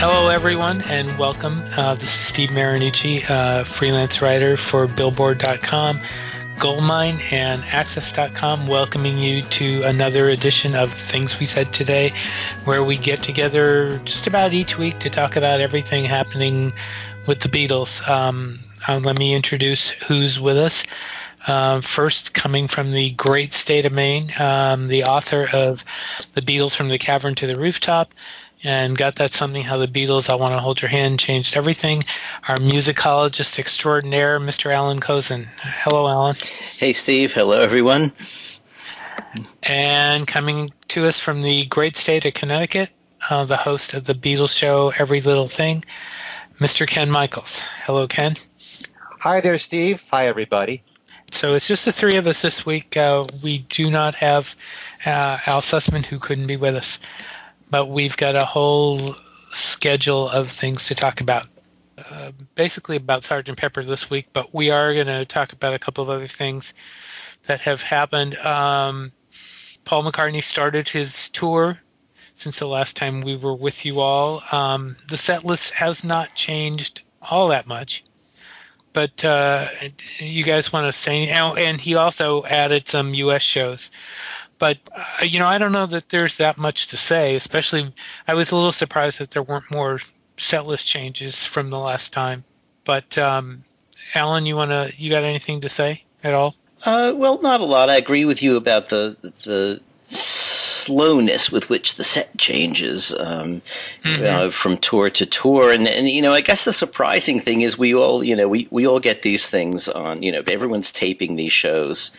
Hello, everyone, and welcome. This is Steve Marinucci, freelance writer for Billboard.com, Goldmine, and Access.com, welcoming you to another edition of Things We Said Today, where we get together just about each week to talk about everything happening with the Beatles. Let me introduce who's with us. First, coming from the great state of Maine, the author of The Beatles from the Cavern to the Rooftop, and Got That Something, How the Beatles, I Want to Hold Your Hand, Changed Everything, our musicologist extraordinaire, Mr. Alan Kozinn. Hello, Alan. Hey, Steve. Hello, everyone. And coming to us from the great state of Connecticut, the host of the Beatles show, Every Little Thing, Mr. Ken Michaels. Hello, Ken. Hi there, Steve. Hi, everybody. So it's just the three of us this week. We do not have Al Sussman, who couldn't be with us. But we've got a whole schedule of things to talk about, basically about Sgt. Pepper this week. But we are going to talk about a couple of other things that have happened. Paul McCartney started his tour since the last time we were with you all. The set list has not changed all that much. But you guys want to say, and he also added some U.S. shows. But, I don't know that there's that much to say, especially I was a little surprised that there weren't more set list changes from the last time. But, Alan, you got anything to say at all? Well, not a lot. I agree with you about the slowness with which the set changes from tour to tour. And, I guess the surprising thing is we all, we all get these things on, everyone's taping these shows.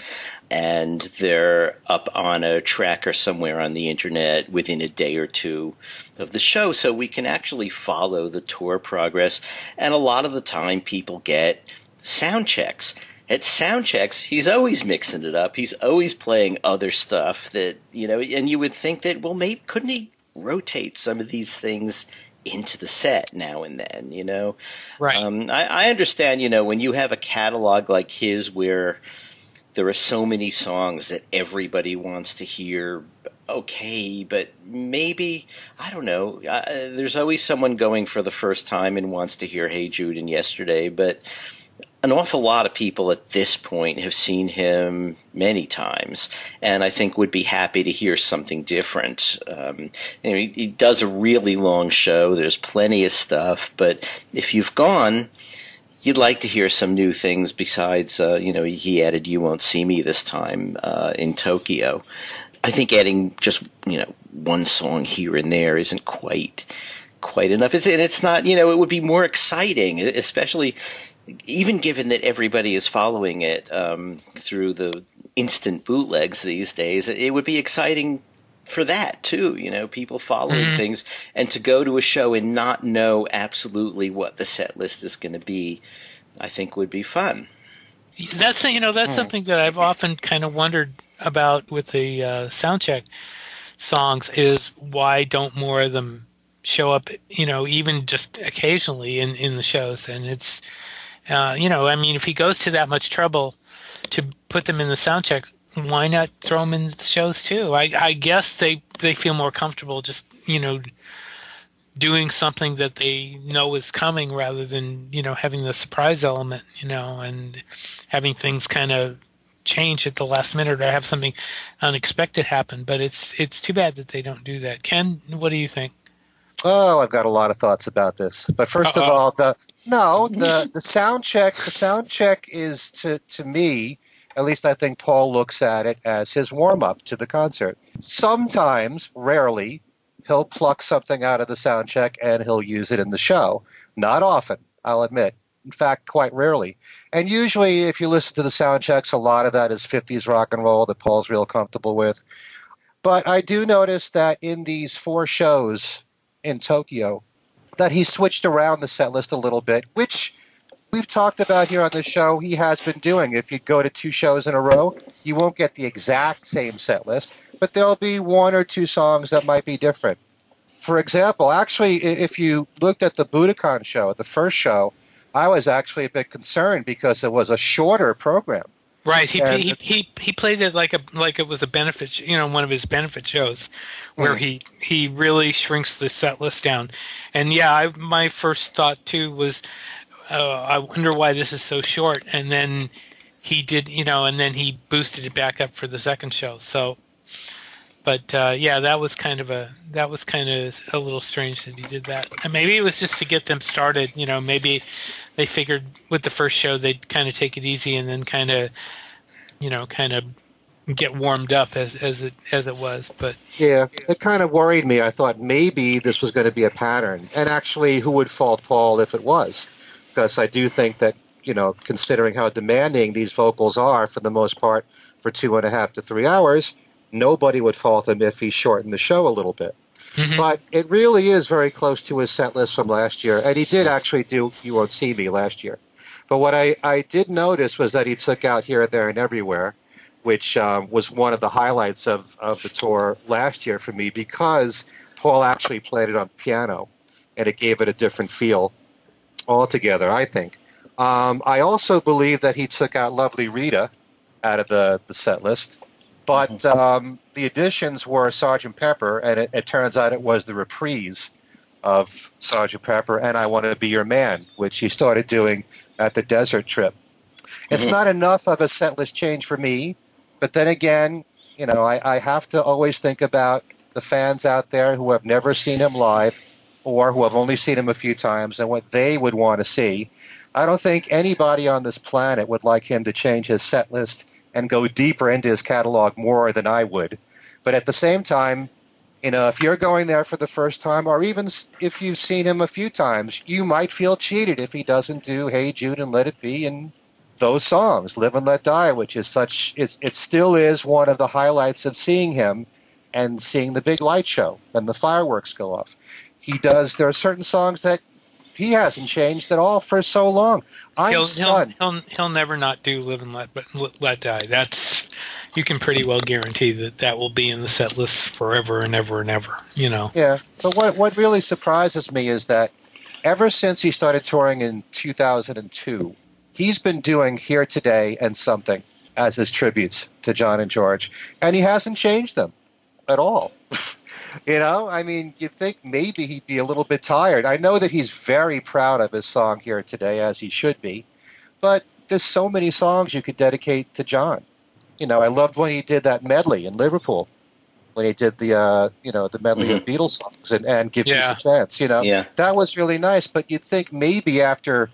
And they're up on a tracker somewhere on the internet within a day or two of the show. So we can actually follow the tour progress. And a lot of the time people get sound checks. At sound checks, he's always mixing it up. He's always playing other stuff that, and you would think that, well, maybe couldn't he rotate some of these things into the set now and then, Right. I understand, when you have a catalog like his where – there are so many songs that everybody wants to hear. Okay, but maybe, I don't know, there's always someone going for the first time and wants to hear Hey Jude and Yesterday, but an awful lot of people at this point have seen him many times and I think would be happy to hear something different. He does a really long show. There's plenty of stuff, but if you've gone, you'd like to hear some new things besides, he added You Won't See Me this time in Tokyo. I think adding just, one song here and there isn't quite enough. It's not, it would be more exciting, especially even given that everybody is following it through the instant bootlegs these days. It would be exciting for that too, people following things, and to go to a show and not know absolutely what the set list is going to be, I think would be fun. That's something that I've often kind of wondered about with the soundcheck songs is why don't more of them show up, even just occasionally in the shows. And it's, if he goes to that much trouble to put them in the soundcheck, why not throw them in the shows too? I guess they feel more comfortable just, doing something that they know is coming rather than, having the surprise element, and having things kind of change at the last minute or have something unexpected happen. But it's too bad that they don't do that. Ken, what do you think? Oh, I've got a lot of thoughts about this. But first of all, the sound check is to me. At least I think Paul looks at it as his warm-up to the concert. Sometimes, rarely, he'll pluck something out of the sound check and he'll use it in the show. Not often, I'll admit. In fact, quite rarely. And usually, if you listen to the sound checks, a lot of that is 50s rock and roll that Paul's real comfortable with. But I do notice that in these four shows in Tokyo, that he switched around the set list a little bit, which we've talked about here on the show he has been doing. If you go to two shows in a row, you won't get the exact same set list, but there'll be one or two songs that might be different. For example, actually, if you looked at the Budokan show, the first show, I was actually a bit concerned because it was a shorter program. Right. He played it like it was a benefit, you know, one of his benefit shows, where he really shrinks the set list down. And yeah, my first thought too was, I wonder why this is so short. And then he did, you know, and then he boosted it back up for the second show. So, but yeah, that was kind of a little strange that he did that. And maybe it was just to get them started, you know. Maybe they figured with the first show they'd kind of take it easy and then kind of get warmed up as it was. But yeah, it kind of worried me. I thought maybe this was going to be a pattern. And actually, who would fault Paul if it was? Because I do think that, you know, considering how demanding these vocals are for the most part for 2.5 to 3 hours, nobody would fault him if he shortened the show a little bit. Mm-hmm. But it really is very close to his set list from last year. And he did actually do You Won't See Me last year. But what I did notice was that he took out Here, There, and Everywhere, which was one of the highlights of the tour last year for me, because Paul actually played it on piano and it gave it a different feel altogether, I think. I also believe that he took out Lovely Rita out of the set list, but the additions were Sgt. Pepper, and it turns out it was the reprise of Sgt. Pepper and I Want to Be Your Man, which he started doing at the Desert Trip. It's not enough of a set list change for me, but then again, you know, I have to always think about the fans out there who have never seen him live or who have only seen him a few times and what they would want to see. I don't think anybody on this planet would like him to change his set list and go deeper into his catalog more than I would. But at the same time, you know, if you're going there for the first time, or even if you've seen him a few times, you might feel cheated if he doesn't do Hey Jude and Let It Be and those songs, Live and Let Die, which is it still is one of the highlights of seeing him and seeing the big light show and the fireworks go off. There are certain songs that he hasn't changed at all for so long. I'm stunned. He'll never not do Live and Let Die. That's, you can pretty well guarantee that will be in the set list forever and ever and ever, you know. Yeah, but what really surprises me is that ever since he started touring in 2002, he's been doing Here Today and Something as his tributes to John and George, and he hasn't changed them at all. You know, I mean, you'd think maybe he'd be a little bit tired. I know that he's very proud of his song Here Today, as he should be, but there's so many songs you could dedicate to John. You know, I loved when he did that medley in Liverpool, when he did the, you know, the medley of Beatles songs and Give Peace a Chance, you know. Yeah. That was really nice, but you'd think maybe after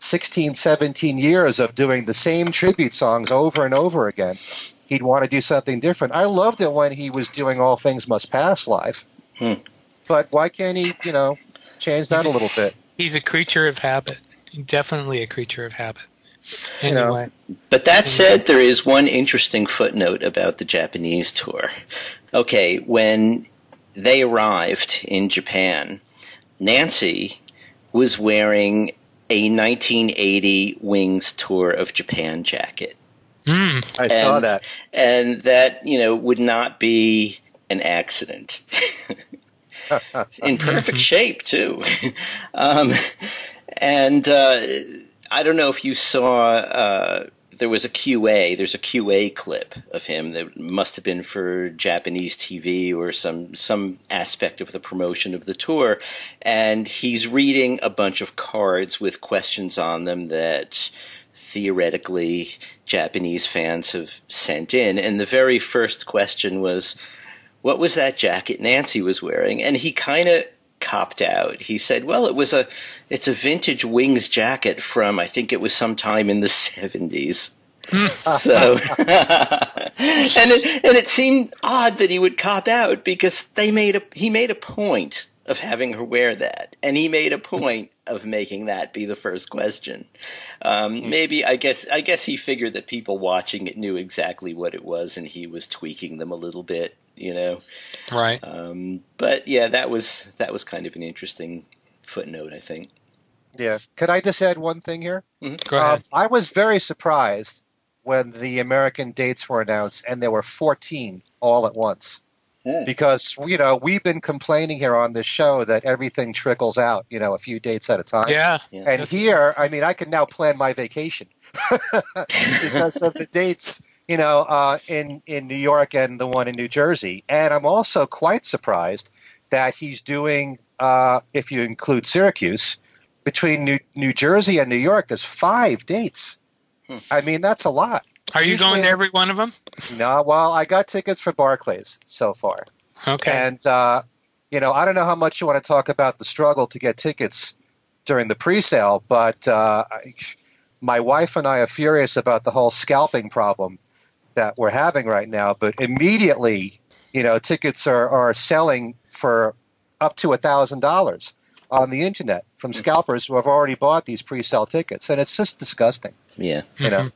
16, 17 years of doing the same tribute songs over and over again, he'd want to do something different. I loved it when he was doing All Things Must Pass live. But why can't he, you know, change that a little bit? He's a creature of habit. Definitely a creature of habit. Anyway. You know. But that said, there is one interesting footnote about the Japanese tour. Okay, when they arrived in Japan, Nancy was wearing a 1980 Wings Tour of Japan jacket. I saw that. And that, you know, would not be an accident. In perfect shape, too. I don't know if you saw, there was a QA. There's a QA clip of him that must have been for Japanese TV or some aspect of the promotion of the tour. And he's reading a bunch of cards with questions on them that theoretically Japanese fans have sent in, and the very first question was, what was that jacket Nancy was wearing? And he kind of copped out. He said, well, it's a vintage Wings jacket from, I think it was sometime in the 70s. So and it seemed odd that he would cop out, because he made a point of having her wear that, and he made a point of making that be the first question. Maybe I guess he figured that people watching it knew exactly what it was, and he was tweaking them a little bit, you know. Right. But yeah, that was kind of an interesting footnote, I think. Yeah. Could I just add one thing here? Go ahead. I was very surprised when the American dates were announced, and there were 14 all at once. Because, you know, we've been complaining here on this show that everything trickles out, you know, a few dates at a time. Yeah. And here, I mean, I can now plan my vacation because of the dates, you know, in New York and the one in New Jersey. And I'm also quite surprised that he's doing, if you include Syracuse, between New Jersey and New York, there's 5 dates. I mean, that's a lot. Are you going to every one of them? No, well, I got tickets for Barclays so far. Okay. And, you know, I don't know how much you want to talk about the struggle to get tickets during the pre-sale, but my wife and I are furious about the whole scalping problem that we're having right now. But immediately, you know, tickets are selling for up to $1,000 on the internet from scalpers who have already bought these pre-sale tickets. And it's just disgusting. Yeah. You know?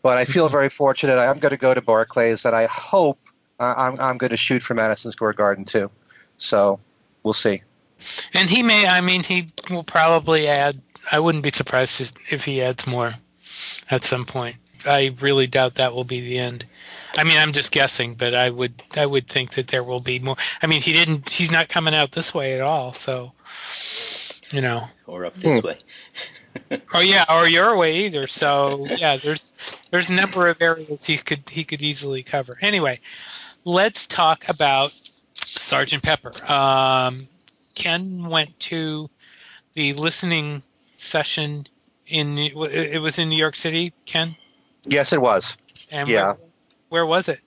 But I feel very fortunate. I'm going to go to Barclays, and I hope I'm going to shoot for Madison Square Garden too. So we'll see. And he may. I mean, he will probably add. I wouldn't be surprised if he adds more at some point. I really doubt that will be the end. I mean, I'm just guessing, but I would think that there will be more. I mean, he didn't. He's not coming out this way at all. So, you know, or up this way. Oh yeah, or your way either. So yeah, there's a number of areas he could easily cover. Anyway, let's talk about Sgt. Pepper. Ken went to the listening session in it was in New York City. Ken? Yes, it was. And yeah, where was it?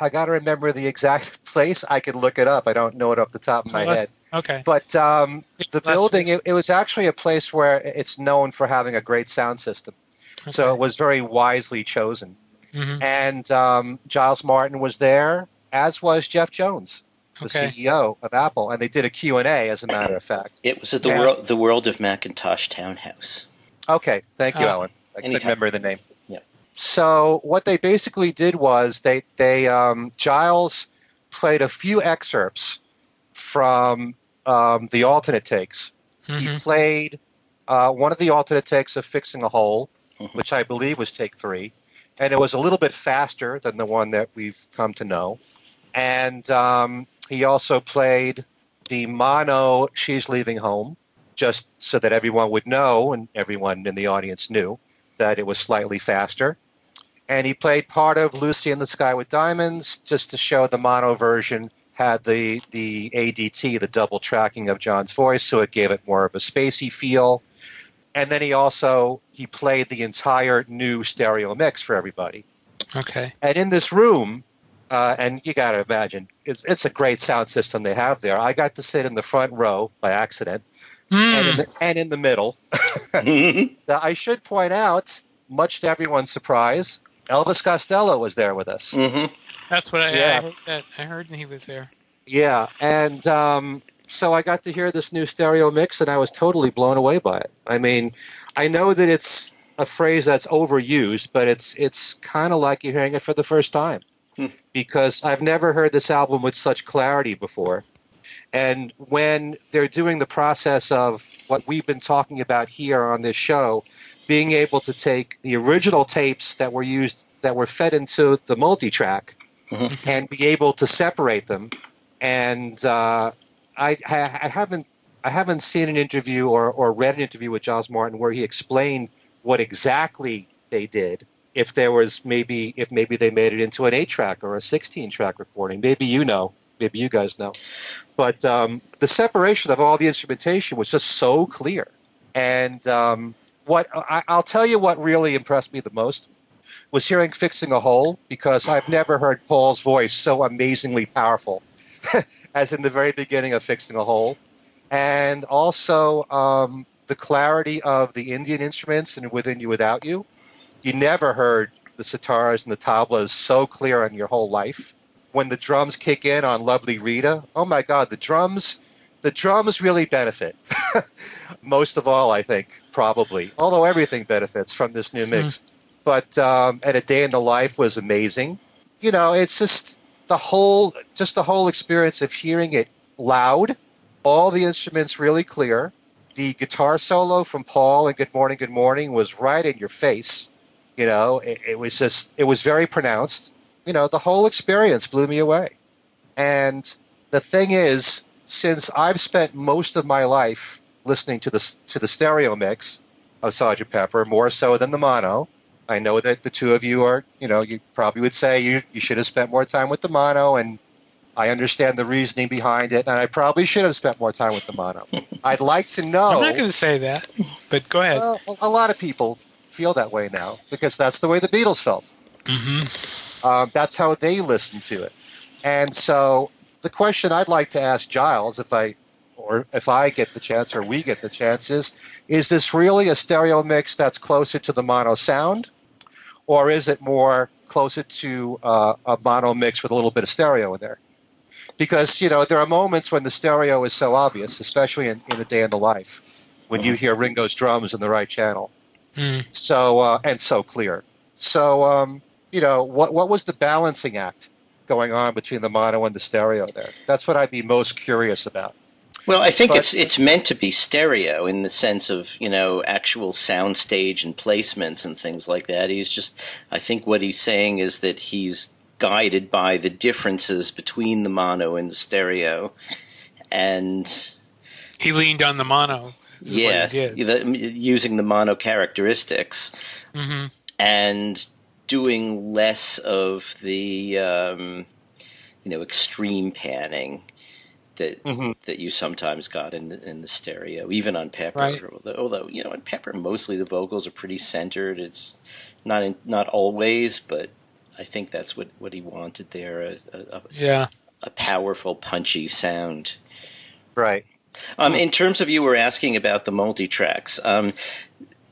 I got to remember the exact place. I could look it up. I don't know it off the top of my head. Okay. But the building, it was actually a place where it's known for having a great sound system. Okay. So it was very wisely chosen. Mm-hmm. And Giles Martin was there, as was Jeff Jones, the CEO of Apple. And they did a Q&A, as a matter of fact. It was at the World of Macintosh Townhouse. Okay. Thank you, Alan. I couldn't remember the name. Yeah. So what they basically did was they Giles played a few excerpts from the alternate takes. Mm-hmm. He played one of the alternate takes of Fixing a Hole, mm-hmm. which I believe was take 3, and it was a little bit faster than the one that we've come to know. And he also played the mono She's Leaving Home, just so that everyone would know, and everyone in the audience knew, that it was slightly faster. And he played part of Lucy in the Sky with Diamonds, just to show the mono version had the ADT, the double tracking of John's voice, so it gave it more of a spacey feel. And then he played the entire new stereo mix for everybody. Okay. And in this room, and you got to imagine, it's a great sound system they have there. I got to sit in the front row by accident and in the middle. Now, I should point out, much to everyone's surprise, Elvis Costello was there with us. Mm-hmm. That's what I heard he was there. Yeah, and so I got to hear this new stereo mix, and I was totally blown away by it. I mean, I know that it's a phrase that's overused, but it's kind of like you're hearing it for the first time because I've never heard this album with such clarity before. And when they're doing the process of what we've been talking about here on this show, being able to take the original tapes that were used, that were fed into the multi-track, mm-hmm. and be able to separate them. And I haven't seen an interview or read an interview with Giles Martin where he explained what exactly they did. If there was maybe they made it into an 8-track or a 16-track recording, maybe you guys know. But the separation of all the instrumentation was just so clear. And I'll tell you what really impressed me the most was hearing Fixing a Hole, because I've never heard Paul's voice so amazingly powerful as in the very beginning of Fixing a Hole. And also the clarity of the Indian instruments and Within You, Without You. You never heard the sitaras and the tablas so clear in your whole life. When the drums kick in on Lovely Rita, oh my God, the drums really benefit. Most of all, I think, probably. Although everything benefits from this new mix. Mm-hmm. But At a Day in the Life was amazing. You know, it's just the whole experience of hearing it loud, all the instruments really clear. The guitar solo from Paul in Good Morning was right in your face. You know, it was very pronounced. You know, the whole experience blew me away. And the thing is, since I've spent most of my life listening to the stereo mix of Sgt. Pepper, more so than the mono, I know that the two of you are, you probably would say you should have spent more time with the mono, and I understand the reasoning behind it, and I probably should have spent more time with the mono. I'd like to know. I'm not going to say that, but go ahead. A lot of people feel that way now because that's the way the Beatles felt. Mm-hmm. That's how they listened to it. And so the question I'd like to ask Giles, if I get the chance or we get the chance, is this really a stereo mix that's closer to the mono sound, or is it more closer to a mono mix with a little bit of stereo in there? Because, there are moments when the stereo is so obvious, especially in A Day in the Life, when you hear Ringo's drums in the right channel. Mm. And so clear. So, what was the balancing act going on between the mono and the stereo there? That's what I'd be most curious about. Well, I think it's meant to be stereo in the sense of, actual soundstage and placements and things like that. I think what he's saying is that he's guided by the differences between the mono and the stereo. And he leaned on the mono. Yeah, using the mono characteristics. Mm-hmm. And doing less of the, extreme panning that you sometimes got in the stereo, even on Pepper. Right. Although on Pepper, mostly the vocals are pretty centered. It's not always, but I think that's what he wanted there. A powerful, punchy sound. Right. In terms of, you were asking about the multi-tracks.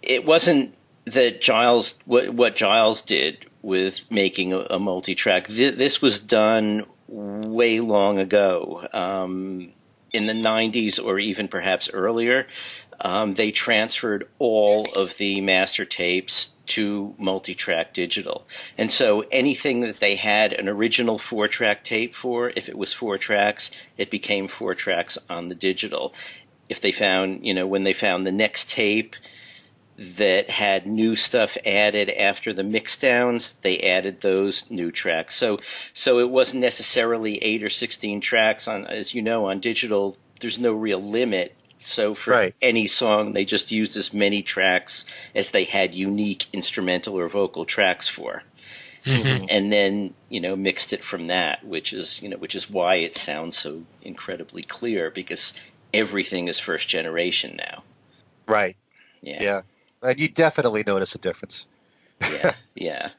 It wasn't that what Giles did with making a multi-track. This was done way long ago, in the 90s or even perhaps earlier. They transferred all of the master tapes to multi-track digital. And so anything that they had an original 4-track tape for, if it was 4 tracks, it became 4 tracks on the digital. If they found, when they found the next tape that had new stuff added after the mixdowns, they added those new tracks. So it wasn't necessarily 8 or 16 tracks on, as on digital. There's no real limit. So for any song, they just used as many tracks as they had unique instrumental or vocal tracks for. Mm-hmm. And then, mixed it from that, which is why it sounds so incredibly clear, because everything is first generation now. Right. Yeah. Yeah. And you definitely notice a difference. Yeah.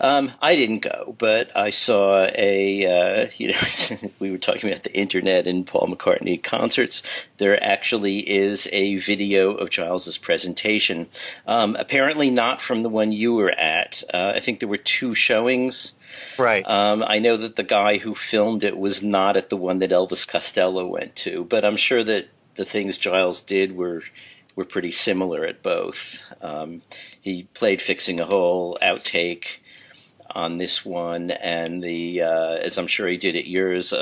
I didn't go, but I saw we were talking about the internet and Paul McCartney concerts. There actually is a video of Giles's presentation. Apparently not from the one you were at. I think there were 2 showings. Right. I know that the guy who filmed it was not at the one that Elvis Costello went to, but I'm sure that the things Giles did were pretty similar at both. He played Fixing a Hole, outtake on this one, and the as I'm sure he did at yours,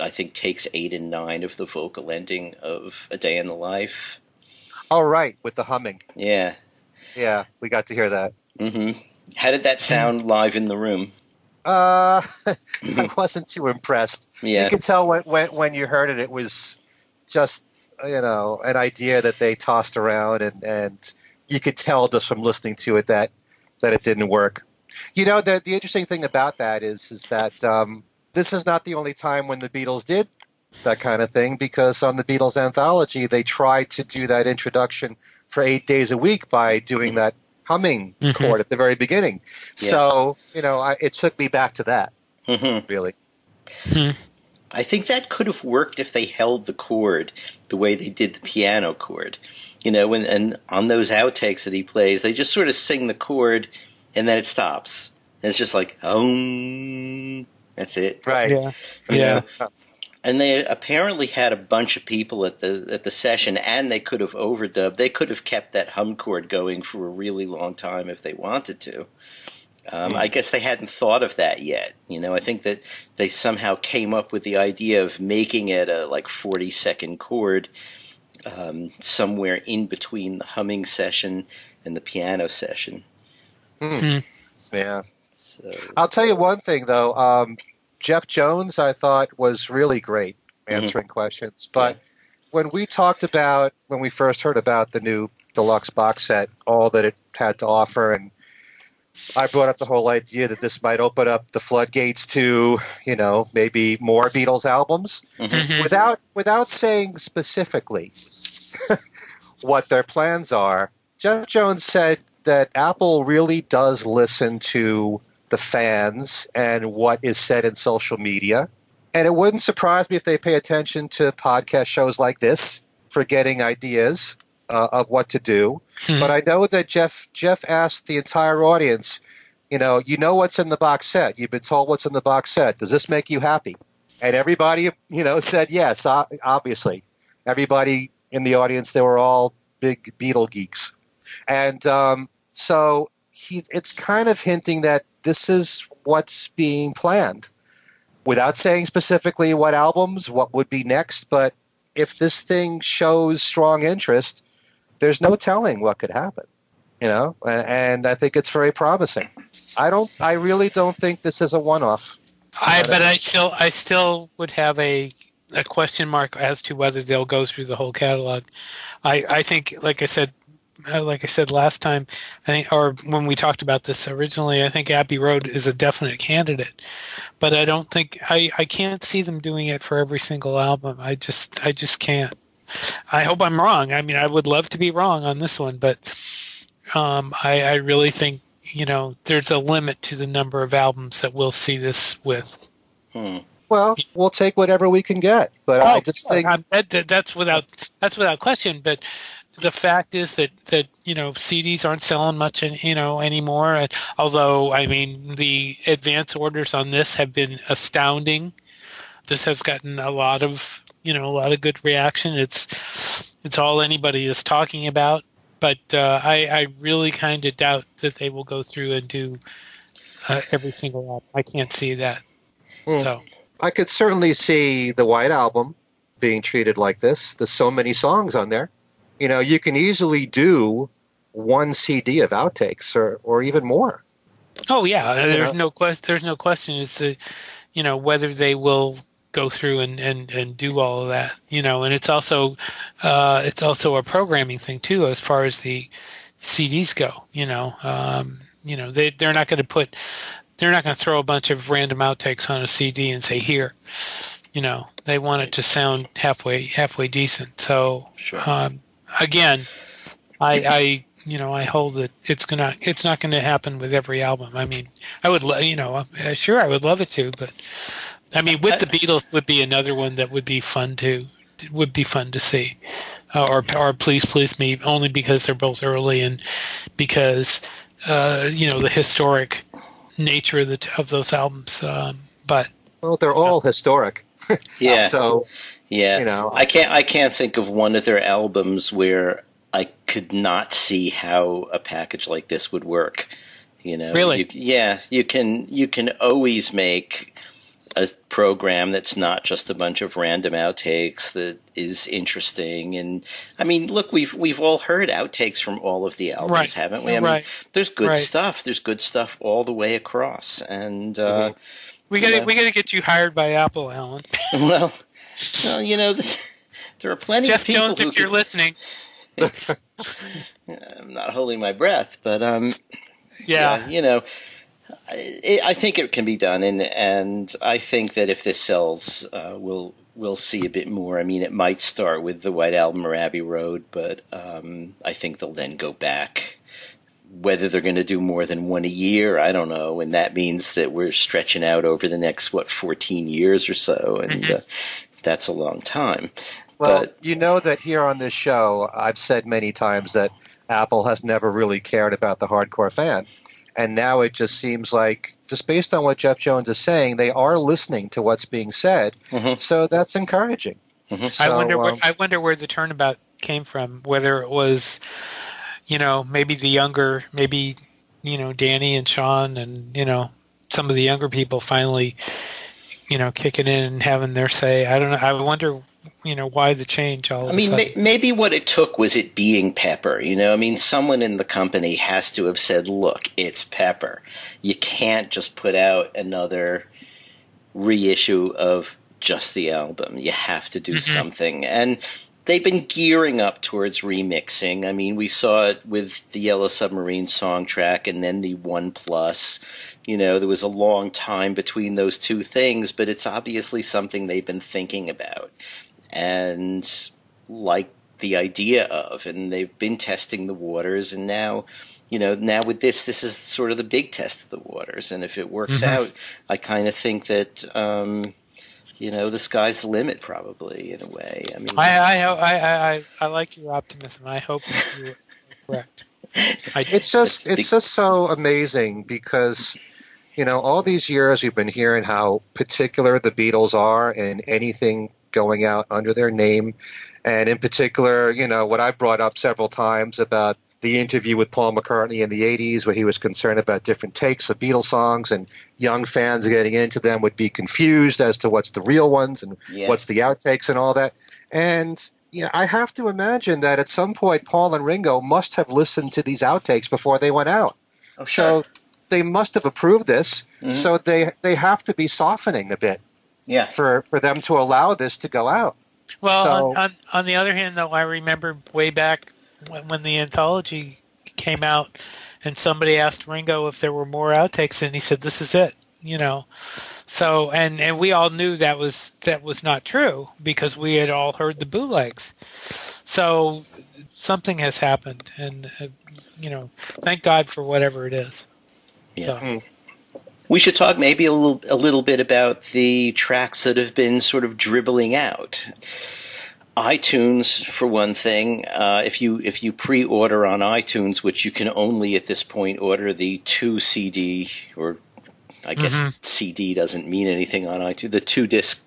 I think takes 8 and 9 of the vocal ending of A Day in the Life. Oh, right, with the humming. Yeah. Yeah, we got to hear that. Mm-hmm. How did that sound live in the room? I wasn't too impressed. Yeah. You could tell when you heard it, it was just an idea that they tossed around, and you could tell just from listening to it that it didn't work. The interesting thing about that is that this is not the only time when the Beatles did that kind of thing, because on the Beatles anthology, they tried to do that introduction for 8 days a week by doing that humming chord at the very beginning. Yeah. So, it took me back to that, really. Mm-hmm. I think that could have worked if they held the chord the way they did the piano chord. And on those outtakes that he plays, they just sort of sing the chord and then it stops. And it's just like, that's it. Right. Yeah. And they apparently had a bunch of people at the session, and they could have overdubbed. They could have kept that hum chord going for a really long time if they wanted to. I guess they hadn't thought of that yet. I think that they somehow came up with the idea of making it a 40-second chord somewhere in between the humming session and the piano session. Mm. Yeah. So, I'll tell you one thing, though. Jeff Jones, I thought, was really great answering questions. But when we talked about, when we first heard about the new deluxe box set, all that it had to offer, and I brought up the whole idea that this might open up the floodgates to, you know, maybe more Beatles albums, without saying specifically what their plans are. Jeff Jones said that Apple really does listen to the fans and what is said in social media. And it wouldn't surprise me if they pay attention to podcast shows like this for getting ideas of what to do. But I know that Jeff asked the entire audience, you know what's in the box set. You've been told what's in the box set. Does this make you happy? And everybody, said yes, obviously. Everybody in the audience, they were all big Beatle geeks. And so it's kind of hinting that this is what's being planned. Without saying specifically what albums, what would be next, but if this thing shows strong interest, there's no telling what could happen, and I think it's very promising. I really don't think this is a one-off. I still would have a question mark as to whether they'll go through the whole catalog. I think, like I said last time, or when we talked about this originally, I think Abbey Road is a definite candidate, but I don't think I can't see them doing it for every single album. I just can't. I hope I'm wrong. I mean, I would love to be wrong on this one, but I really think there's a limit to the number of albums that we'll see this with. Well, we'll take whatever we can get, but I just think that's without question, but. The fact is that CDs aren't selling much anymore. Although the advance orders on this have been astounding. This has gotten a lot of good reaction. It's all anybody is talking about. But I really kind of doubt that they will go through and do every single album. I can't see that. So I could certainly see the White Album being treated like this. There's so many songs on there. You can easily do one CD of outtakes or even more. Oh yeah, there's no question as to whether they will go through and do all of that. And it's also a programming thing too, as far as the CDs go. They're not going to throw a bunch of random outtakes on a CD and say here. They want it to sound halfway decent. So. Sure. Again, I hold that it's not going to happen with every album. I mean, I would sure I would love it to, but I mean, with the Beatles would be another one that would be fun to see, or Please Please Me, only because they're both early and because the historic nature of those albums. But they're all historic. Yeah. So. Yeah, I can't think of one of their albums where I could not see how a package like this would work. Really? You can always make a program that's not just a bunch of random outtakes that is interesting. And I mean, look, we've all heard outtakes from all of the albums, right. Haven't we? I mean, there's good stuff. There's good stuff all the way across. And we got to get you hired by Apple, Alan. Well, there are plenty of people. Jeff Jones, if you're listening. I'm not holding my breath, but I think it can be done, and I think that if this sells, we'll see a bit more. I mean, it might start with the White Album or Abbey Road, but I think they'll then go back. Whether they're going to do more than one a year, I don't know, and that means that we're stretching out over the next 14 years or so, and that's a long time. Well, but, that here on this show, I've said many times that Apple has never really cared about the hardcore fan, and now it just seems like, just based on what Jeff Jones is saying, they are listening to what's being said, so that's encouraging. So, I wonder where the turnabout came from, whether it was. Maybe Danny and Sean and, some of the younger people finally, kicking in and having their say. I don't know. I wonder, why the change all of a sudden. Maybe what it took was it being Pepper, someone in the company has to have said, look, it's Pepper. You can't just put out another reissue of just the album. You have to do something. And they've been gearing up towards remixing. I mean, we saw it with the Yellow Submarine soundtrack and then the OnePlus. You know, there was a long time between those two things, but it's obviously something they've been thinking about and like the idea of, and they've been testing the waters, and now, you know, now with this, this is sort of the big test of the waters. And if it works out, I kind of think that, you know, the sky's the limit, probably, in a way. I mean, I like your optimism. I hope you're correct. It's just so amazing because, you know, all these years we've been hearing how particular the Beatles are in anything going out under their name, and in particular, you know, what I brought up several times about the interview with Paul McCartney in the 80s where he was concerned about different takes of Beatles songs and young fans getting into them would be confused as to what's the real ones and what's the outtakes and all that. And you know, I have to imagine that at some point Paul and Ringo must have listened to these outtakes before they went out. Oh, sure. So they must have approved this. So they have to be softening a bit for them to allow this to go out. Well, so, on the other hand, though, I remember way back when the anthology came out and somebody asked Ringo if there were more outtakes, and he said, this is it, you know. So, and we all knew that was not true because we had all heard the bootlegs. So something has happened, and, you know, thank God for whatever it is. Yeah. So. We should talk maybe a little bit about the tracks that have been sort of dribbling out. iTunes, for one thing, if you pre-order on iTunes, which you can only at this point order the 2 CD, or I guess CD doesn't mean anything on iTunes, the 2-disc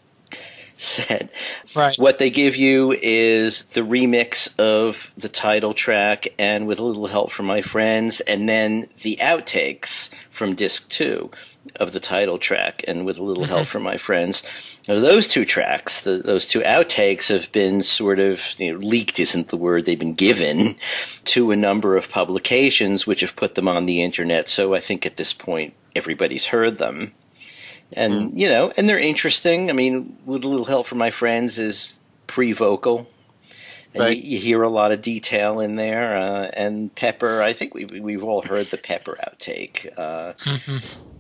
set. Right. What they give you is the remix of the title track and with a little help from my friends, and then the outtakes from disc 2 of the title track and with a little help from my friends. Now, those two tracks, those two outtakes have been sort of, you know, leaked isn't the word, they've been given to a number of publications which have put them on the internet. So I think at this point everybody's heard them. And, you know, and they're interesting. I mean, with a little help from my friends is pre-vocal. And you hear a lot of detail in there. And Pepper, I think we've all heard the Pepper outtake.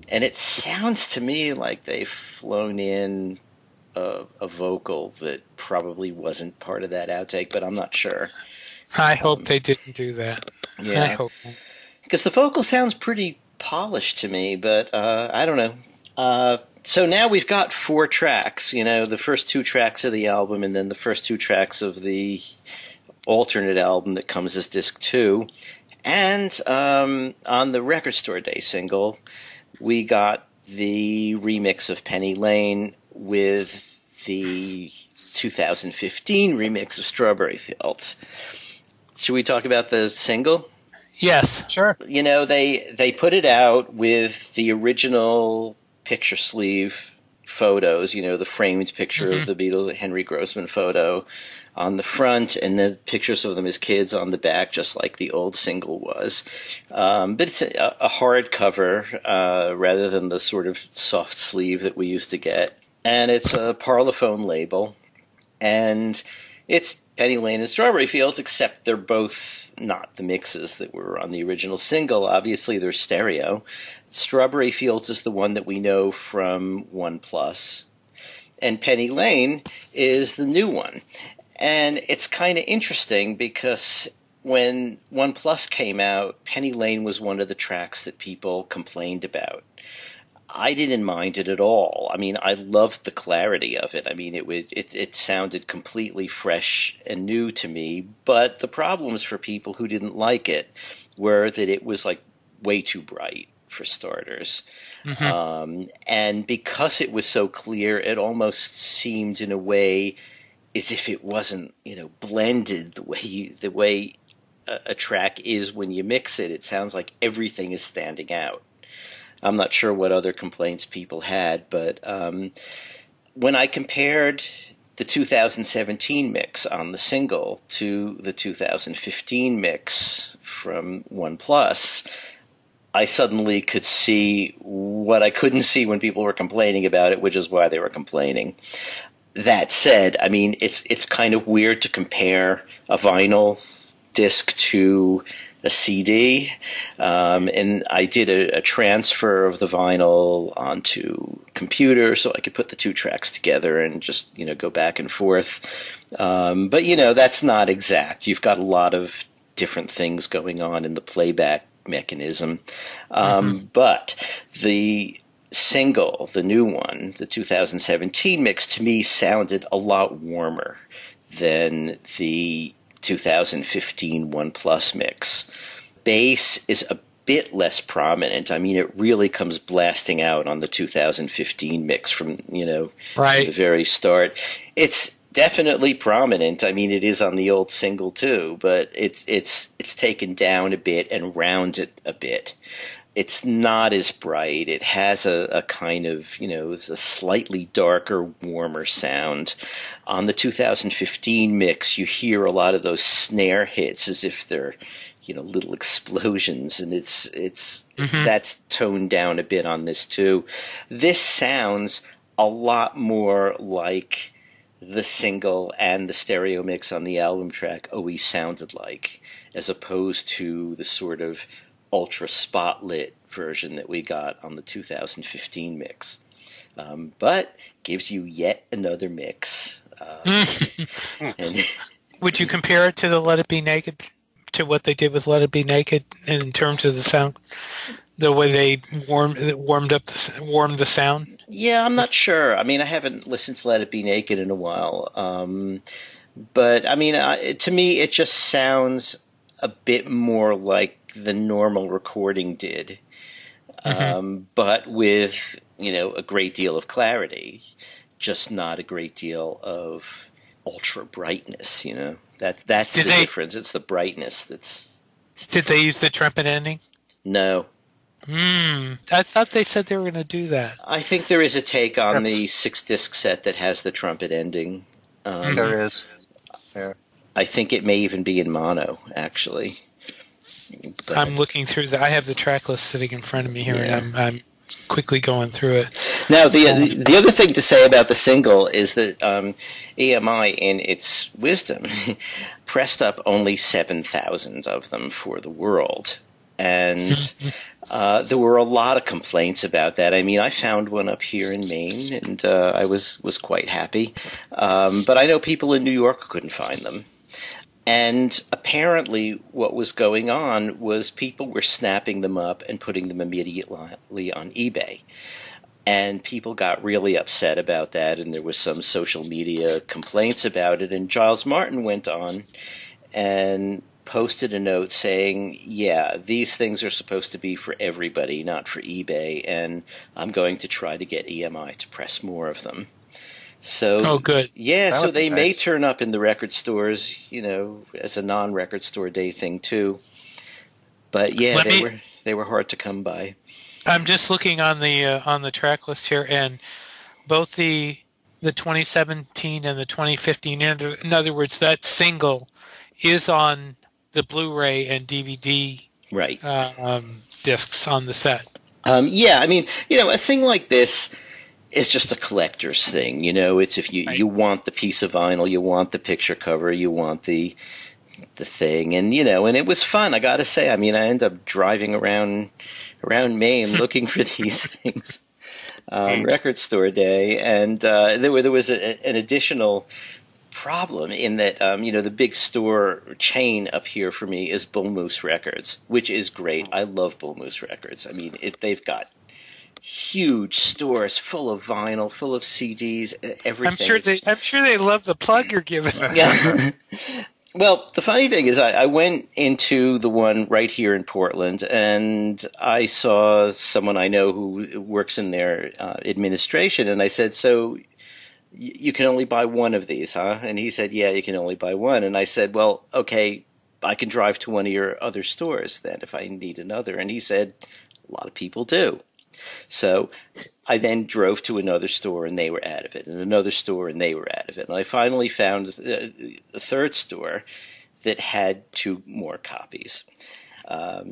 And it sounds to me like they've flown in a vocal that probably wasn't part of that outtake, but I'm not sure. I hope they didn't do that. Yeah. I hope. Because the vocal sounds pretty polished to me, but I don't know. So now we've got 4 tracks, you know, the first 2 tracks of the album and then the first 2 tracks of the alternate album that comes as disc 2. And on the Record Store Day single, we got the remix of Penny Lane with the 2015 remix of Strawberry Fields. Should we talk about the single? Yes, sure. You know, they put it out with the original picture sleeve photos, you know, the framed picture of the Beatles, a Henry Grossman photo on the front, and the pictures of them as kids on the back, just like the old single was. But it's a hard cover rather than the sort of soft sleeve that we used to get. And it's a Parlophone label. And it's Penny Lane and Strawberry Fields, except they're both not the mixes that were on the original single. Obviously, they're stereo. Strawberry Fields is the one that we know from OnePlus, and Penny Lane is the new one. And it's kind of interesting because when OnePlus came out, Penny Lane was one of the tracks that people complained about. I didn't mind it at all. I mean, I loved the clarity of it. I mean, it sounded completely fresh and new to me, but the problems for people who didn't like it were that it was like way too bright, for starters. And because it was so clear, it almost seemed in a way as if it wasn't, you know, blended the way a track is when you mix it. It sounds like everything is standing out. I'm not sure what other complaints people had, but when I compared the 2017 mix on the single to the 2015 mix from OnePlus, I suddenly could see what I couldn't see when people were complaining about it, which is why they were complaining. That said, I mean, it's kind of weird to compare a vinyl disc to a CD, and I did a transfer of the vinyl onto computer so I could put the two tracks together and just, you know, go back and forth. But, you know, that's not exact. You've got a lot of different things going on in the playback mechanism. But the single, the new one, the 2017 mix, to me sounded a lot warmer than the 2015 OnePlus mix. Bass is a bit less prominent. I mean, it really comes blasting out on the 2015 mix from, you know, right, the very start. It's definitely prominent. I mean, it is on the old single too, but it's taken down a bit and rounded a bit. It's not as bright. It has a kind of, you know, it's a slightly darker, warmer sound. On the 2015 mix, you hear a lot of those snare hits as if they're, you know, little explosions, and it's that's toned down a bit on this too. This sounds a lot more like the single and the stereo mix on the album track always sounded like, as opposed to the sort of ultra spotlit version that we got on the 2015 mix. But gives you yet another mix. Would you compare it to the Let It Be Naked, to what they did with Let It Be Naked in terms of the sound, the way they warmed the sound? Yeah, I'm not sure. I mean, I haven't listened to Let It Be Naked in a while. But I mean, to me, it just sounds a bit more like the normal recording did, but with, you know, a great deal of clarity, just not a great deal of ultra brightness. You know, that's the difference. It's the brightness that's. Did they use the trumpet ending? No. I thought they said they were going to do that. I think there is a take on the 6-disc set that has the trumpet ending. There is. Yeah. I think it may even be in mono, actually. But I'm looking through that. I have the track list sitting in front of me here, and I'm quickly going through it. Now, the other thing to say about the single is that EMI, in its wisdom, pressed up only 7,000 of them for the world. And there were a lot of complaints about that. I mean, I found one up here in Maine, and I was quite happy. But I know people in New York couldn't find them. And apparently what was going on was people were snapping them up and putting them immediately on eBay. And people got really upset about that, and there was some social media complaints about it. And Giles Martin went on and posted a note saying, yeah, these things are supposed to be for everybody, not for eBay, and I'm going to try to get EMI to press more of them. So, oh, good. Yeah, that so they nice. May turn up in the record stores, you know, as a non-record store day thing too. But yeah, they were hard to come by. I'm just looking on the track list here, and both the 2017 and the 2015. In other words, that single is on the Blu-ray and DVD discs on the set. Yeah, I mean, you know, a thing like this. It's just a collector's thing, you know. It's if you want the piece of vinyl, you want the picture cover, you want the thing, and you know. And it was fun, I got to say. I mean, I ended up driving around Maine looking for these things. Record Store Day, and there was an additional problem in that you know, the big store chain up here for me is Bull Moose Records, which is great. I love Bull Moose Records. I mean, they've got huge stores full of vinyl, full of CDs, everything. I'm sure they love the plug you're giving. Yeah. Well, the funny thing is I went into the one right here in Portland, and I saw someone I know who works in their administration, and I said, so you can only buy one of these, huh? And he said, yeah, you can only buy one. And I said, well, okay, I can drive to one of your other stores then if I need another. And he said, a lot of people do. So I then drove to another store, and they were out of it, and another store, and they were out of it. And I finally found a third store that had two more copies.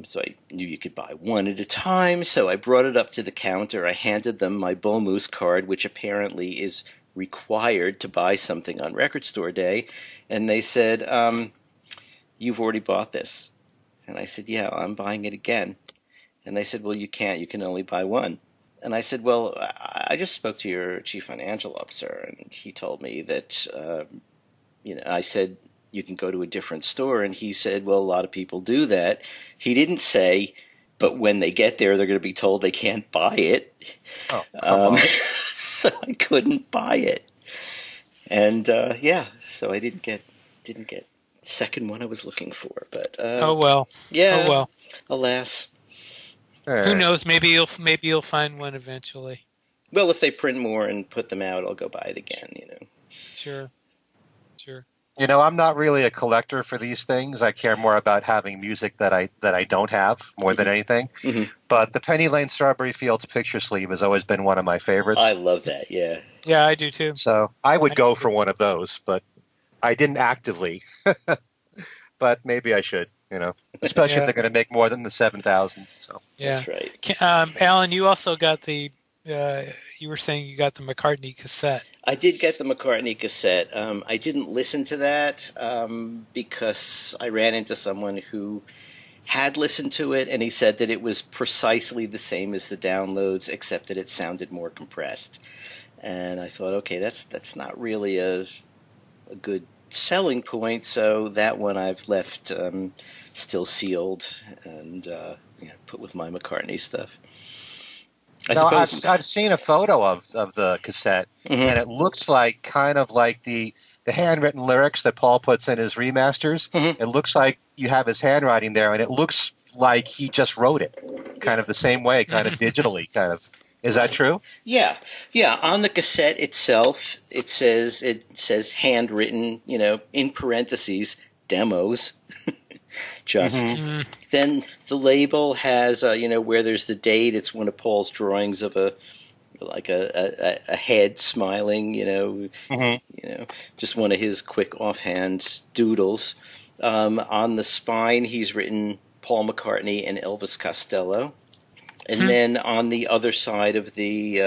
So I knew you could buy one at a time, so I brought it up to the counter. I handed them my Bull Moose card, which apparently is required to buy something on Record Store Day, and they said, you've already bought this. And I said, yeah, I'm buying it again. And they said, well, you can't. You can only buy one. And I said, well, I just spoke to your chief financial officer, and he told me that, I said, you can go to a different store. And he said, well, a lot of people do that. He didn't say, but when they get there, they're going to be told they can't buy it. Oh, come on. So I couldn't buy it. And, so I didn't get the second one I was looking for. But oh, well. Yeah. Oh, well. Alas. Who knows? Maybe you'll find one eventually. Well, if they print more and put them out, I'll go buy it again, Sure. I'm not really a collector for these things. I care more about having music that I don't have more than anything. Mm-hmm. But the Penny Lane Strawberry Fields picture sleeve has always been one of my favorites. I love that, yeah. Yeah, I do too. So I would go for one of those, but I didn't actively. But maybe I should, especially if they're going to make more than the 7,000. So yeah, that's right. Alan, you also got the. You were saying you got the McCartney cassette. I did get the McCartney cassette. I didn't listen to that because I ran into someone who had listened to it, and he said that it was precisely the same as the downloads, except that it sounded more compressed. And I thought, okay, that's not really a good selling point, so that one I've left still sealed and put with my McCartney stuff. I've seen a photo of the cassette, and it looks like kind of like the handwritten lyrics that Paul puts in his remasters. Mm-hmm. It looks like you have his handwriting there, and it looks like he just wrote it kind of the same way, kind of digitally, kind of. Is that true? Yeah. Yeah. On the cassette itself, it says handwritten, in parentheses, demos. Just. Mm-hmm. Then the label has, where there's the date, it's one of Paul's drawings of a head smiling, just one of his quick offhand doodles. On the spine, he's written Paul McCartney and Elvis Costello. And then on the other side of the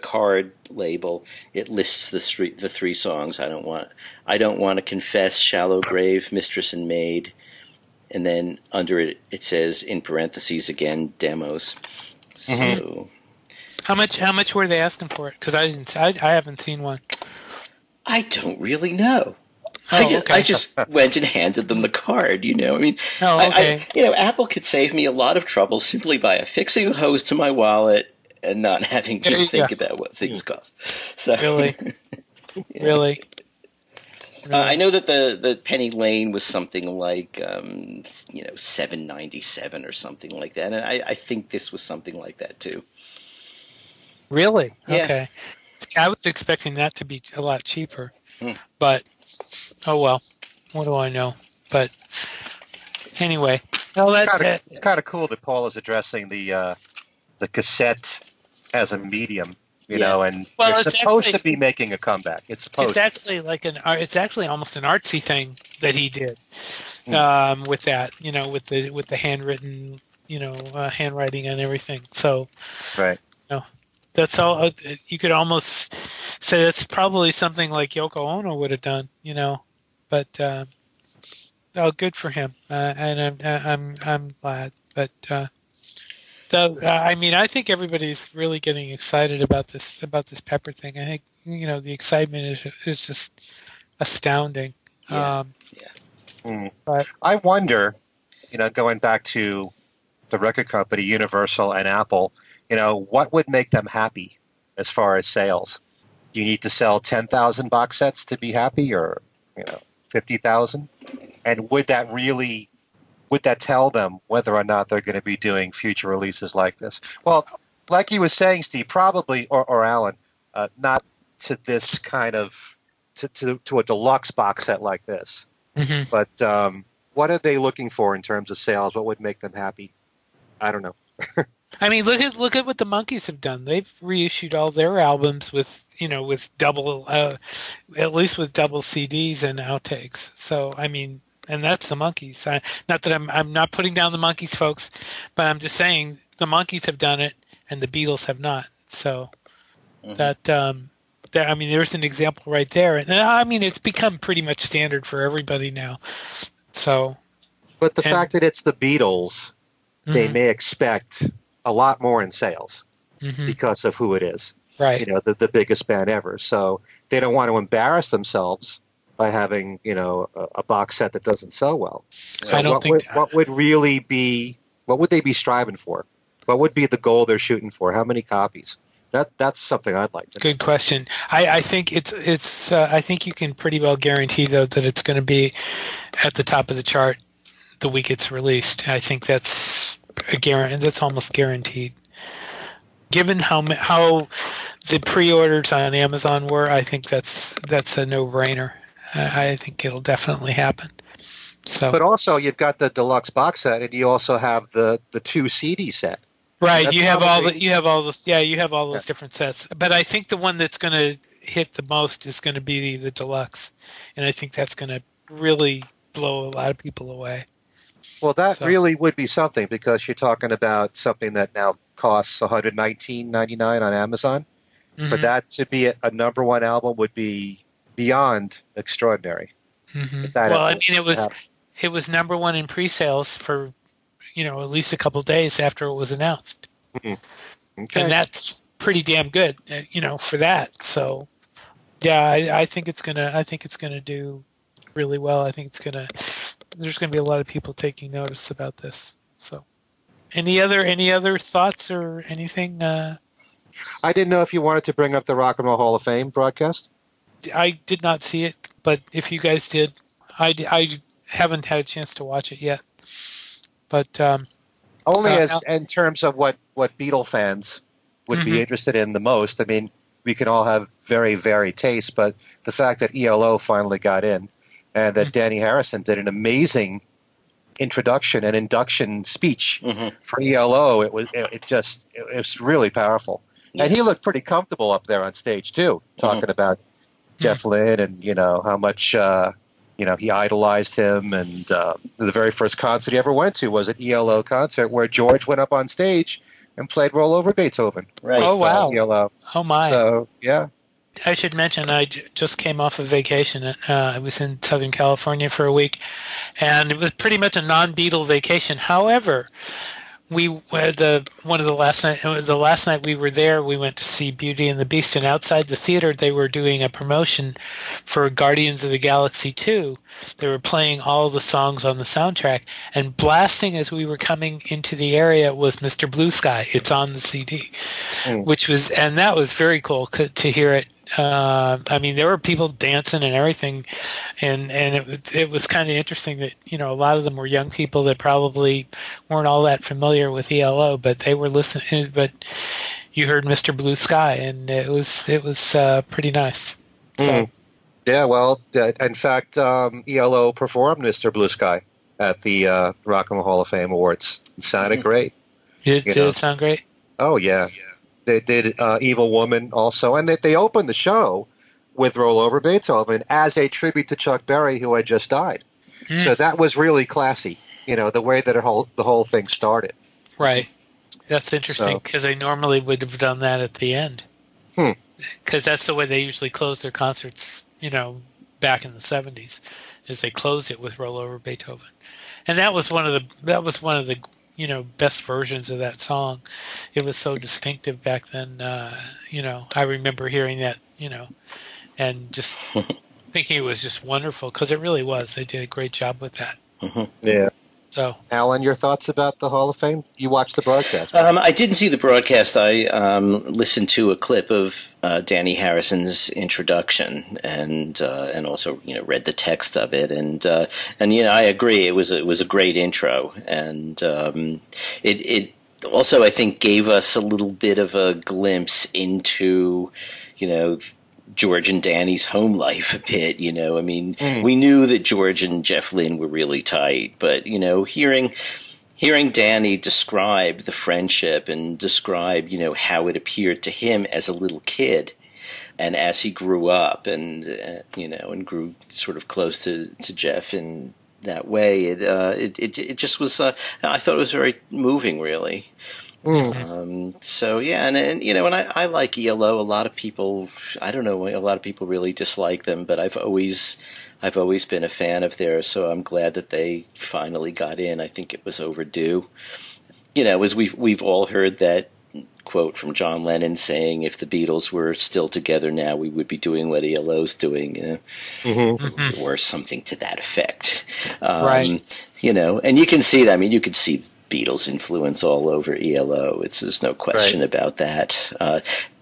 card label, it lists the three songs. I don't want to confess, Shallow Grave, Mistress and Maid, and then under it it says in parentheses again, demos. Mm-hmm. So, how much were they asking for it? Because I haven't seen one. I don't really know. Oh, okay. I just went and handed them the card, Oh, okay. I Apple could save me a lot of trouble simply by affixing a hose to my wallet and not having to think about what things cost. So, really? I know that the Penny Lane was something like, $7.97 or something like that, and I think this was something like that too. Really? Yeah. Okay. I was expecting that to be a lot cheaper, but. Oh, well, what do I know? But anyway, it's kind of cool that Paul is addressing the cassette as a medium, and it's supposed to be making a comeback. It's actually like it's actually almost an artsy thing that he did with that, with the handwritten, handwriting and everything. So, right. That's all. You could almost say that's probably something like Yoko Ono would have done, But good for him, and I'm glad. But I think everybody's really getting excited about this Pepper thing. I think the excitement is just astounding. Yeah. But I wonder, going back to the record company, Universal and Apple. What would make them happy as far as sales? Do you need to sell 10,000 box sets to be happy, or 50,000? And would that tell them whether or not they're going to be doing future releases like this? Well, like you were saying, Steve, probably or Alan, not to this kind of to a deluxe box set like this. Mm-hmm. But what are they looking for in terms of sales? What would make them happy? I don't know. I mean, look at what the Monkees have done. They've reissued all their albums with with double, at least with double CDs and outtakes. So I mean, and that's the Monkees. Not that I'm not putting down the Monkees, folks, but I'm just saying the Monkees have done it and the Beatles have not. So that there's an example right there, and I mean it's become pretty much standard for everybody now. So, but the fact that it's the Beatles, they may expect a lot more in sales because of who it is. Right. You know, the biggest band ever. So they don't want to embarrass themselves by having, you know, a box set that doesn't sell well. So what would really be, what would they be striving for? What would be the goal they're shooting for? How many copies? That's something I'd like to know. Good question. I think it's I think you can pretty well guarantee though that it's going to be at the top of the chart the week it's released. I think that's a that's almost guaranteed. Given how the pre-orders on Amazon were, I think that's a no-brainer. I think it'll definitely happen. So, but also you've got the deluxe box set, and you also have the 2 CD set. Right, you have all those different sets. But I think the one that's going to hit the most is going to be the deluxe, and I think that's going to really blow a lot of people away. Well, really would be something, because you're talking about something that now costs $119.99 on Amazon. For that to be a number one album would be beyond extraordinary. It was number one in pre-sales for, you know, at least a couple of days after it was announced. Okay. And that's pretty damn good, you know, for that. So, yeah, I think it's gonna do really well. I think it's gonna. There's going to be a lot of people taking notice about this. So, any other thoughts or anything? I didn't know if you wanted to bring up the Rock and Roll Hall of Fame broadcast. I did not see it, but if you guys did, I haven't had a chance to watch it yet. But in terms of what Beatle fans would be interested in the most. I mean, we can all have very varied tastes, but the fact that ELO finally got in. And that Danny Harrison did an amazing introduction and induction speech for ELO. It was really powerful, and he looked pretty comfortable up there on stage too, talking about Jeff Lynne and how much he idolized him. And the very first concert he ever went to was an ELO concert where George went up on stage and played "Roll Over Beethoven." Right. Oh wow! ELO. Oh my! So yeah. I should mention I just came off of vacation. I was in Southern California for a week, and it was pretty much a non-Beatle vacation. However, the last night we were there, we went to see Beauty and the Beast, and outside the theater they were doing a promotion for Guardians of the Galaxy 2. They were playing all the songs on the soundtrack, and blasting as we were coming into the area was Mr. Blue Sky. It's on the CD, and that was very cool to hear it. I mean, there were people dancing and everything, and it was kind of interesting that, you know, a lot of them were young people that probably weren't all that familiar with ELO, but they were listening. But you heard Mr. Blue Sky, and it was pretty nice. So. Yeah, well, in fact, ELO performed Mr. Blue Sky at the Rock and Roll Hall of Fame Awards. It sounded great. Did it sound great? Oh yeah. They did Evil Woman also, and they opened the show with Roll Over Beethoven as a tribute to Chuck Berry, who had just died. So that was really classy, you know, the way that the whole thing started. Right. That's interesting, because they normally would have done that at the end. Because that's the way they usually closed their concerts, you know, back in the 70s, is they closed it with Roll Over Beethoven. And that was one of the best versions of that song. It was so distinctive back then. I remember hearing that, and just thinking it was just wonderful, because it really was. They did a great job with that. Yeah. So, Alan, your thoughts about the Hall of Fame? You watched the broadcast. I didn't see the broadcast. I listened to a clip of Danny Harrison's introduction, and also read the text of it, and I agree it was a great intro, and it also I think gave us a little bit of a glimpse into George and Danny's home life a bit, I mean, we knew that George and Jeff Lynne were really tight, but, hearing Danny describe the friendship and describe, how it appeared to him as a little kid and as he grew up and grew sort of close to Jeff and that way. It just was. I thought it was very moving, really. Mm. So yeah, and you know, and I like ELO. A lot of people, I don't know, a lot of people really dislike them, but I've always been a fan of theirs. So I'm glad that they finally got in. I think it was overdue. You know, as we've all heard that quote from John Lennon saying, "If the Beatles were still together now, we would be doing what ELO's doing," you know? Mm-hmm. Mm-hmm. Or something to that effect. Right. You know, and you can see that. I mean, you could see Beatles influence all over ELO. There's no question right. about that.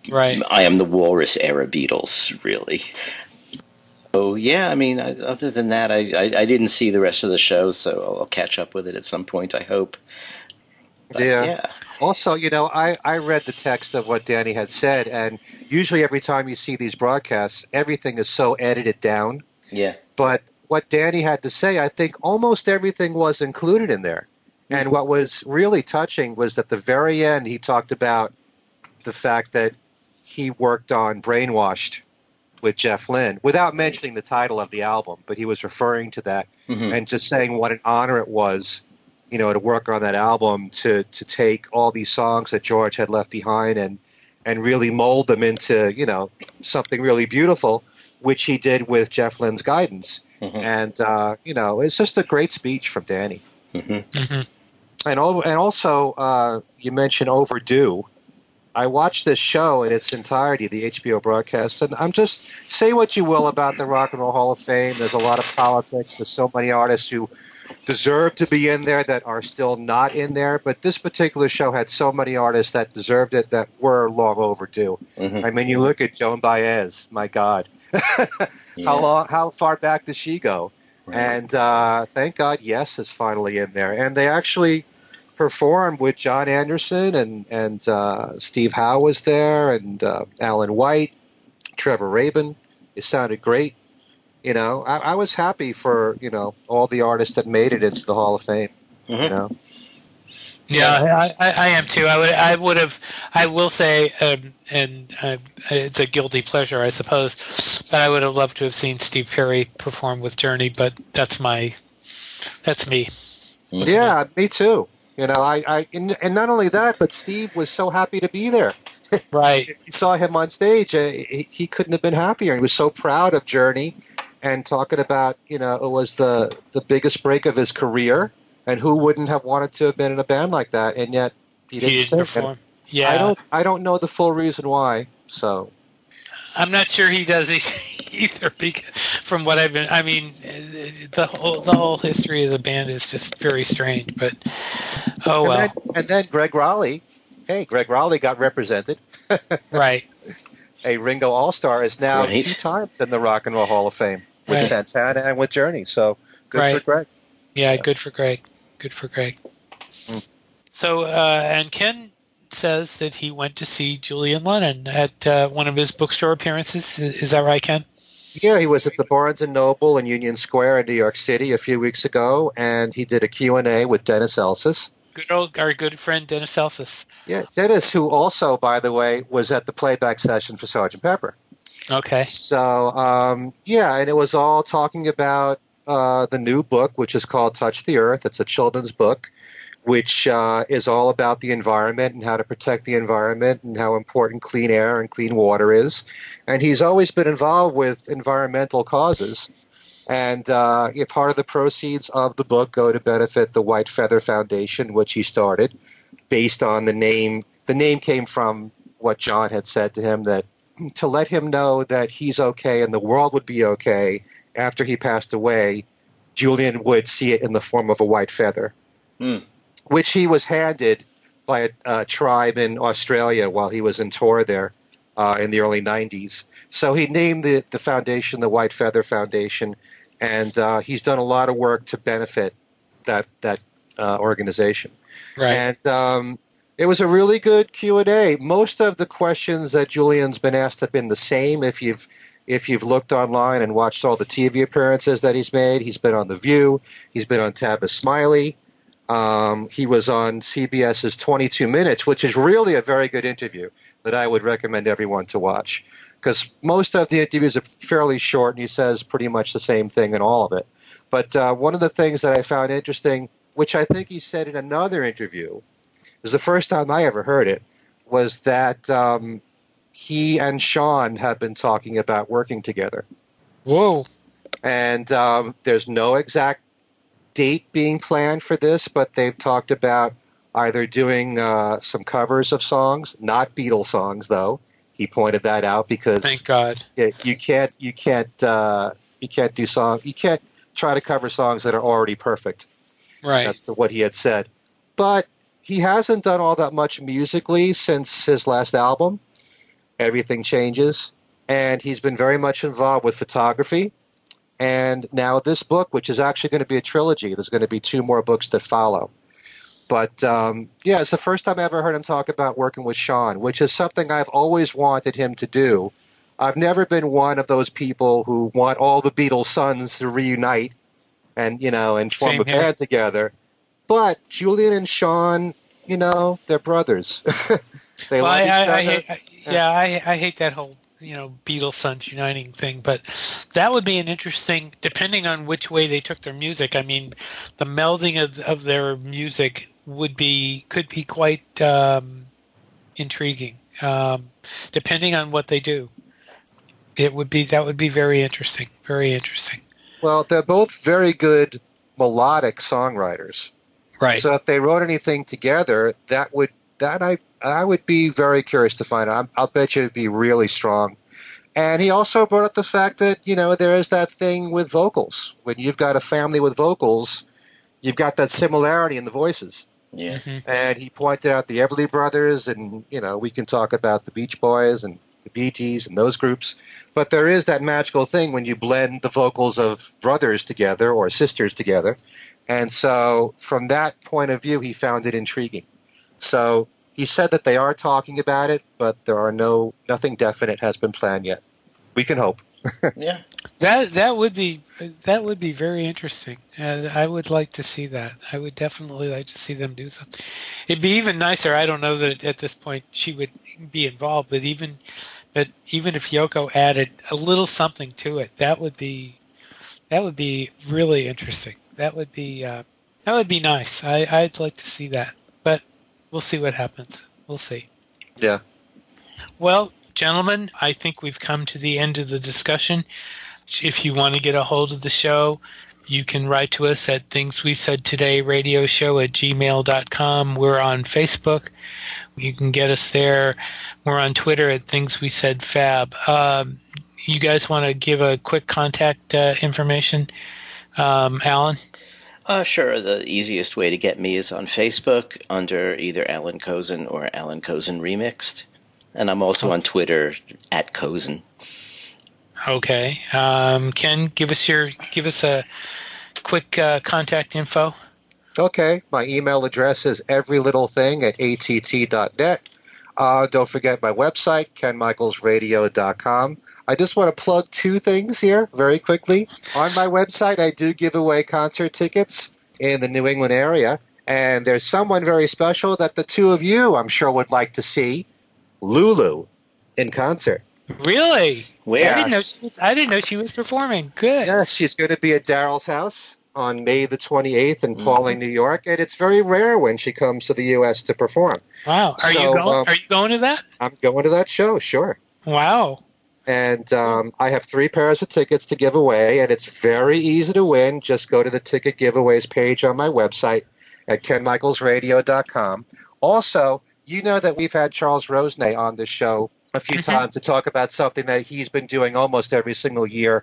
Right. I Am the Walrus era Beatles, really. So yeah, I mean, other than that, I didn't see the rest of the show, so I'll catch up with it at some point, I hope. But, yeah. Also, you know, I read the text of what Danny had said, and usually every time you see these broadcasts, everything is so edited down. Yeah. But what Danny had to say, I think almost everything was included in there. And what was really touching was at the very end, he talked about the fact that he worked on Brainwashed with Jeff Lynne without mentioning the title of the album, but he was referring to that mm-hmm. and just saying what an honor it was, you know, to work on that album, to take all these songs that George had left behind and really mold them into, you know, something really beautiful, which he did with Jeff Lynne's guidance. Mm-hmm. And, you know, it's just a great speech from Danny. Mm-hmm. Mm-hmm. And also, you mentioned Overdue. I watched this show in its entirety, the HBO broadcast, and I'm just, say what you will about the Rock and Roll Hall of Fame. There's a lot of politics. There's so many artists who deserve to be in there that are still not in there. But this particular show had so many artists that deserved it that were long overdue. Mm-hmm. I mean, you look at Joan Baez, my God. Yeah. How far back does she go? Right. And thank God Yes is finally in there. And they actually performed with John Anderson and Steve Howe was there and Alan White, Trevor Rabin. It sounded great. You know, I was happy for, you know, all the artists that made it into the Hall of Fame. Mm-hmm. You know. Yeah, I am too. I will say, it's a guilty pleasure, I suppose, but I would have loved to have seen Steve Perry perform with Journey, but that's me. Yeah, me too. You know, and not only that, but Steve was so happy to be there. Right. If you saw him on stage, he couldn't have been happier. He was so proud of Journey and talking about, you know, it was the biggest break of his career. And who wouldn't have wanted to have been in a band like that? And yet he didn't perform. Yeah, I don't know the full reason why. So I'm not sure he does either. Because from what I've been, I mean, the whole history of the band is just very strange. But oh well. And then Gregg Rolie. Hey, Gregg Rolie got represented. Right. A Ringo All-Star is now right. 2 times in the Rock and Roll Hall of Fame with right. Santana and with Journey. So good right. for Gregg. Yeah, good for Gregg. Good for Gregg. Mm. So, and Ken says that he went to see Julian Lennon at one of his bookstore appearances. Is that right, Ken? Yeah, he was at the Barnes & Noble in Union Square in New York City a few weeks ago, and he did a Q&A with Dennis Elsas. Our good friend Dennis Elsas. Yeah, Dennis, who also, by the way, was at the playback session for Sgt. Pepper. Okay. So, yeah, and it was all talking about the new book, which is called Touch the Earth. It's a children's book, which is all about the environment and how to protect the environment and how important clean air and clean water is. And he's always been involved with environmental causes. And part of the proceeds of the book go to benefit the White Feather Foundation, which he started based on the name. The name came from what John had said to him, that to let him know that he's okay and the world would be okay. After he passed away, Julian would see it in the form of a white feather, which he was handed by a tribe in Australia while he was in tour there in the early 90s. So he named the foundation the White Feather Foundation, and he's done a lot of work to benefit that organization. Right. And it was a really good Q&A. Most of the questions that Julian's been asked have been the same. If you've looked online and watched all the TV appearances that he's made, he's been on The View, he's been on Tavis Smiley, he was on CBS's 22 Minutes, which is really a very good interview that I would recommend everyone to watch, because most of the interviews are fairly short, and he says pretty much the same thing in all of it. But one of the things that I found interesting, which I think he said in another interview, it was the first time I ever heard it, was that he and Sean had been talking about working together. Whoa. And there's no exact date being planned for this, but they've talked about either doing some covers of songs, not Beatles songs, though. He pointed that out because thank God you can't do songs. You can't try to cover songs that are already perfect. Right. That's what he had said. But he hasn't done all that much musically since his last album, Everything Changes. And he's been very much involved with photography. And now this book, which is actually going to be a trilogy. There's going to be two more books that follow. But, yeah, it's the first time I ever heard him talk about working with Sean, which is something I've always wanted him to do. I've never been one of those people who want all the Beatles sons to reunite and, you know, and form a band together. But Julian and Sean, you know, they're brothers. They love each other. I hate that whole, you know, Beatles sons uniting thing, but that would be an interesting, depending on which way they took their music. I mean, the melding of their music could be quite intriguing, depending on what they do. That would be very interesting, very interesting. Well, they're both very good melodic songwriters, right? So if they wrote anything together, I would be very curious to find out. I'll bet you it'd be really strong. And he also brought up the fact that, you know, there is that thing with vocals. When you've got a family with vocals, you've got that similarity in the voices. Yeah. Mm-hmm. And he pointed out the Everly Brothers, and, you know, we can talk about the Beach Boys and the Bee Gees and those groups. But there is that magical thing when you blend the vocals of brothers together or sisters together. And so from that point of view, he found it intriguing. So he said that they are talking about it, but there are nothing definite has been planned yet. We can hope. Yeah, that would be very interesting. I would like to see that. I would definitely like to see them do something. It'd be even nicer. I don't know that at this point she would be involved, but even if Yoko added a little something to it, that would be really interesting. That would be nice. I'd like to see that, but we'll see what happens. We'll see. Yeah. Well, gentlemen, I think we've come to the end of the discussion. If you want to get a hold of the show, you can write to us at Things We Said Today Radio Show @gmail.com. We're on Facebook. You can get us there. We're on Twitter at Things We Said Fab. You guys want to give a quick contact information, Alan? Sure. The easiest way to get me is on Facebook under either Alan Kozinn or Alan Kozinn Remixed. And I'm also on Twitter at Kozinn. Okay. Ken, give us a quick contact info. Okay. My email address is everylittlething@att.net. Don't forget my website, kenmichaelsradio.com. I just want to plug two things here very quickly. On my website, I do give away concert tickets in the New England area. And there's someone very special that the two of you, I'm sure, would like to see. Lulu in concert. Really? Where? I didn't know she was performing. Good. Yeah, she's going to be at Daryl's house on May the 28th in Pauling, New York, and it's very rare when she comes to the U.S. to perform. Wow. Are you going to that? I'm going to that show, sure. Wow. And I have 3 pairs of tickets to give away, and it's very easy to win. Just go to the ticket giveaways page on my website at kenmichaelsradio.com. Also, you know that we've had Charles Rosenay on this show a few times to talk about something that he's been doing almost every single year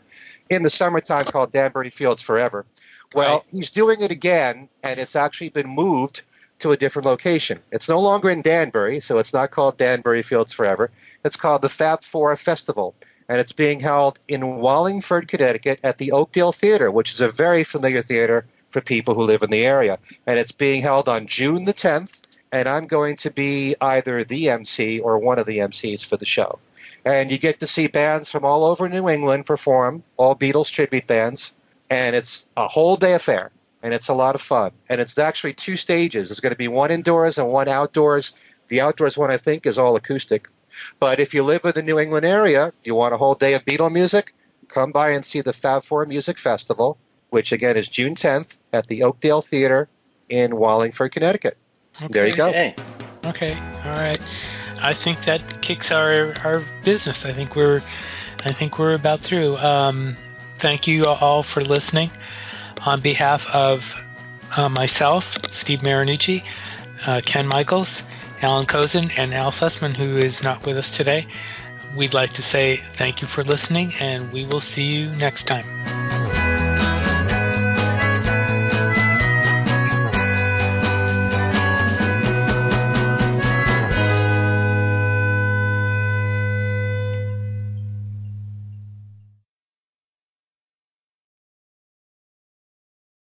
in the summertime called Danbury Fields Forever. Well, He's doing it again, and it's actually been moved to a different location. It's no longer in Danbury, so it's not called Danbury Fields Forever. It's called the Fab Four Festival, and it's being held in Wallingford, Connecticut at the Oakdale Theater, which is a very familiar theater for people who live in the area. And it's being held on June the 10th. And I'm going to be either the MC or one of the MCs for the show. And you get to see bands from all over New England perform, all Beatles tribute bands. And it's a whole day affair. And it's a lot of fun. And it's actually 2 stages. There's going to be one indoors and one outdoors. The outdoors one, I think, is all acoustic. But if you live in the New England area, you want a whole day of Beatle music, come by and see the Fab Four Music Festival. which again is June 10th at the Oakdale Theater in Wallingford, Connecticut. Okay. There you go. Okay. All right. I think that kicks our business. I think we're about through. Thank you all for listening. On behalf of myself, Steve Marinucci, Ken Michaels, Alan Kozinn, and Al Sussman, who is not with us today, we'd like to say thank you for listening, and we will see you next time.